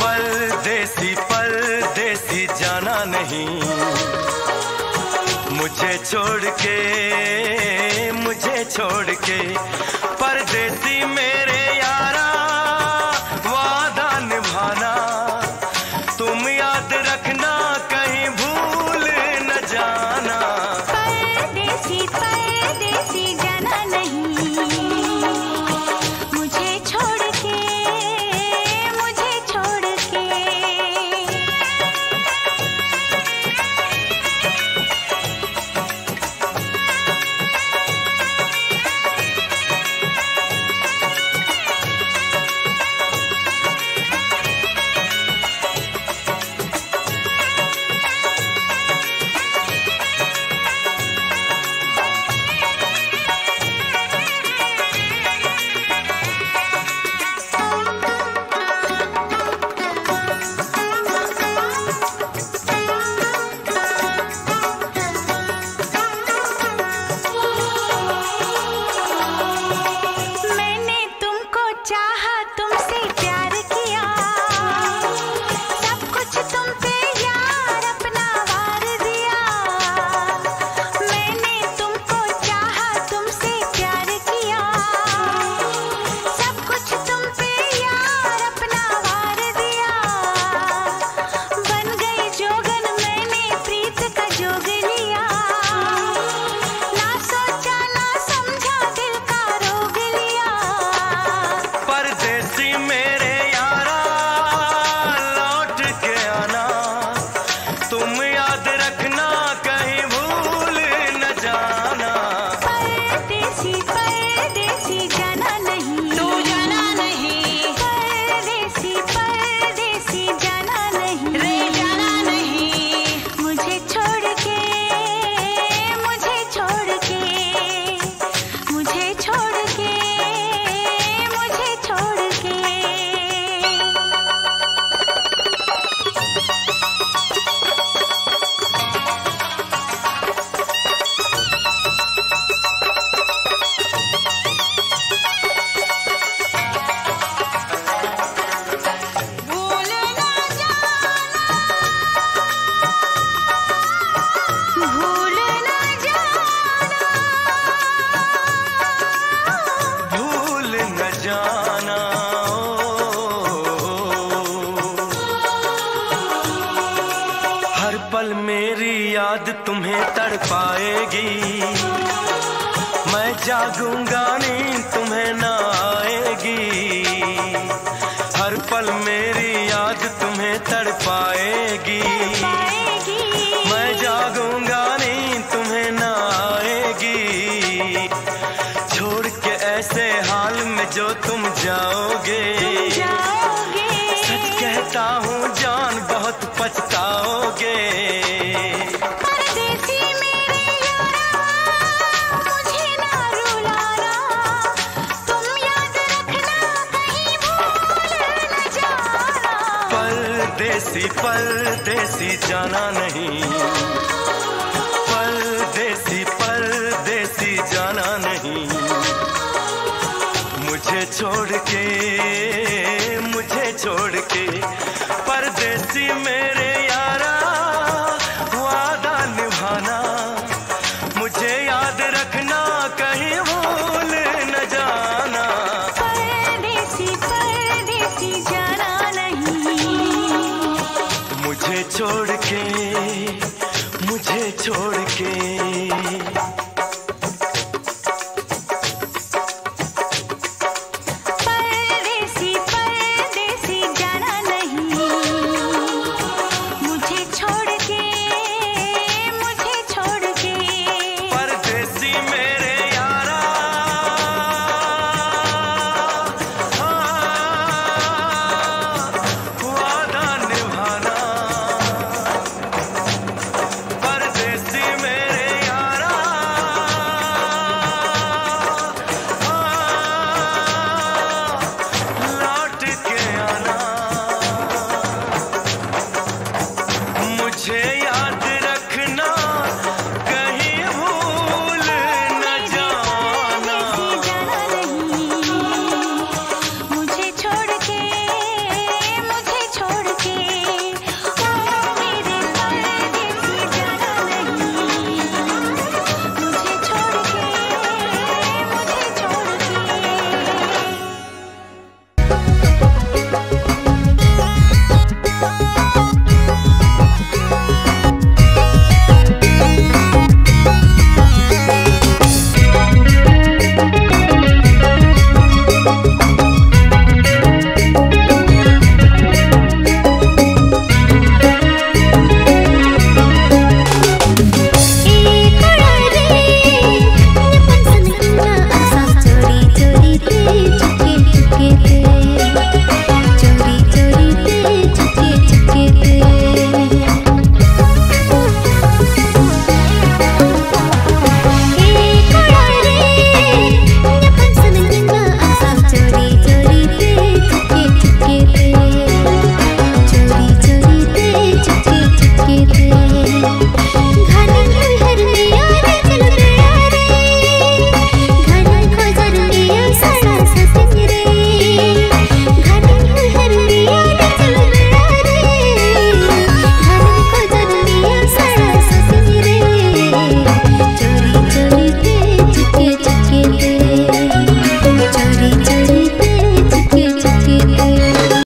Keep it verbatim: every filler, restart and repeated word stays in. परदेसी परदेसी जाना नहीं, मुझे छोड़ के मुझे छोड़ के परदेसी मेरे यारा वादा निभाना। तुम याद रखना कहीं भूल न जाना। परदेसी परदेसी जाना नहीं, मुझे छोड़ के मुझे छोड़ के। मेरी याद तुम्हें तड़पाएगी, मैं जागूंगा नींद तुम्हें ना आएगी। हर पल मेरी याद तुम्हें तड़पाएगी, मैं जागूंगा नींद तुम्हें ना आएगी। छोड़ के ऐसे हाल में जो तुम जाओगे, सच कहता हूँ जान बहुत पछताओगे। परदेसी मेरे यारा मुझे ना रुलाना, तुम याद रखना कहीं भूल न जाना। परदेसी परदेसी जाना नहीं, परदेसी परदेसी जाना नहीं, मुझे छोड़ के मुझे छोड़ के परदेसी मेरे यारा वादा निभाना। मुझे याद रखना कहीं भूल न जाना। परदेसी परदेसी जाना नहीं, मुझे छोड़ के मुझे छोड़